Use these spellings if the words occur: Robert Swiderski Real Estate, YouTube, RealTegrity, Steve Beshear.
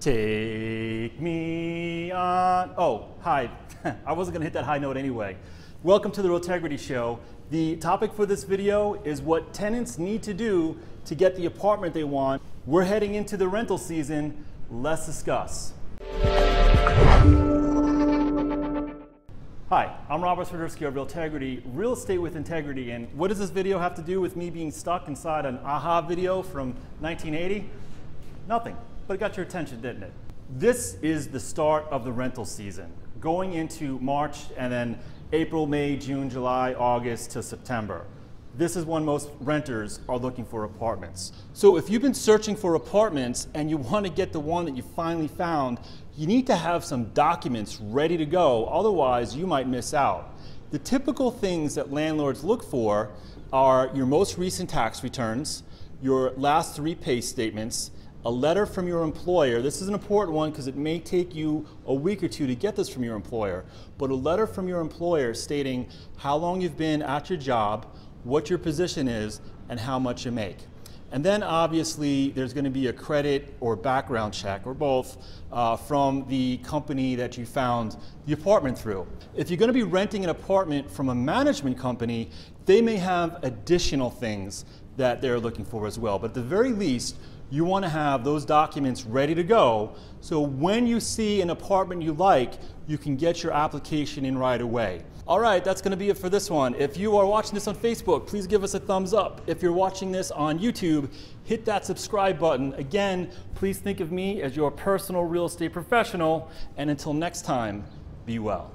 Take me on, oh, hi. I wasn't gonna hit that high note anyway. Welcome to the RealTegrity Show. The topic for this video is what tenants need to do to get the apartment they want. We're heading into the rental season. Let's discuss. Hi, I'm Robert Swiderski of RealTegrity, Real Estate with Integrity. And what does this video have to do with me being stuck inside an AHA video from 1980? Nothing. But it got your attention, didn't it? This is the start of the rental season, going into March and then April, May, June, July, August to September. This is when most renters are looking for apartments. So if you've been searching for apartments and you want to get the one that you finally found, you need to have some documents ready to go, otherwise you might miss out. The typical things that landlords look for are your most recent tax returns, your last 3 pay statements, a letter from your employer. This is an important one because it may take you a week or two to get this from your employer, but a letter from your employer stating how long you've been at your job, what your position is, and how much you make. And then obviously there's going to be a credit or background check or both from the company that you found the apartment through. If you're going to be renting an apartment from a management company, they may have additional things that they're looking for as well, but at the very least you want to have those documents ready to go so when you see an apartment you like, you can get your application in right away. All right, that's going to be it for this one. If you are watching this on Facebook, please give us a thumbs up. If you're watching this on YouTube, hit that subscribe button. Again, please think of me as your personal real estate professional, and until next time, be well.